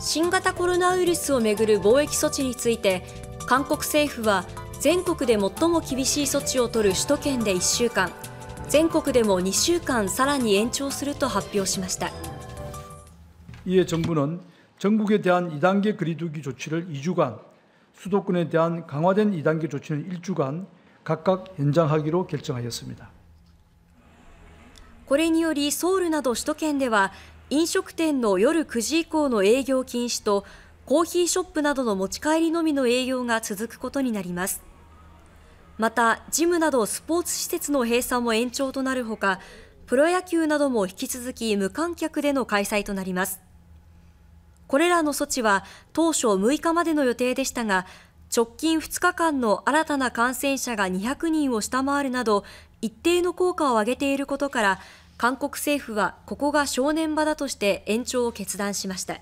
新型コロナウイルスをめぐる防疫措置について、韓国政府は全国で最も厳しい措置を取る首都圏で1週間、全国でも2週間さらに延長すると発表しました。이에 정부는 전국에 대한 2단계 거리두기 조치를 2주간, 수도권에 대한 강화된 2단계 조치는 1주간 각각 연장하기로 결정하였습니다. これによりソウルなど首都圏では飲食店の夜9時以降の営業禁止とコーヒーショップなどの持ち帰りのみの営業が続くことになります。また、ジムなどスポーツ施設の閉鎖も延長となるほか、プロ野球なども引き続き無観客での開催となります。これらの措置は当初6日までの予定でしたが、直近2日間の新たな感染者が200人を下回るなど、一定の効果を上げていることから、韓国政府はここが正念場だとして延長を決断しました。